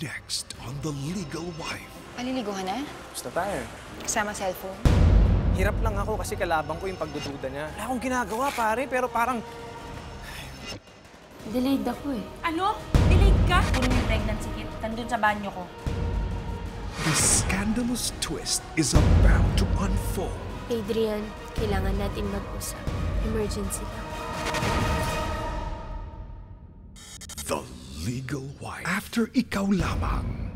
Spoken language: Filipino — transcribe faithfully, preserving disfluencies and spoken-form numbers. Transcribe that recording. Next on The Legal Wife. Maliligohan na? Gusto tayo. Kasama cellphone. Hirap lang ako kasi kalabang ko yung pagdududa niya. Wala akong ginagawa, pare, pero parang... Delayed ako eh. Ano? Delayed ka? Puro yung pregnancy kit. Nandun sa banyo ko. This scandalous twist is about to unfold. Adrian, kailangan natin mag-usap. Emergency lang. The Legal Wife. After Ikaw Lamang.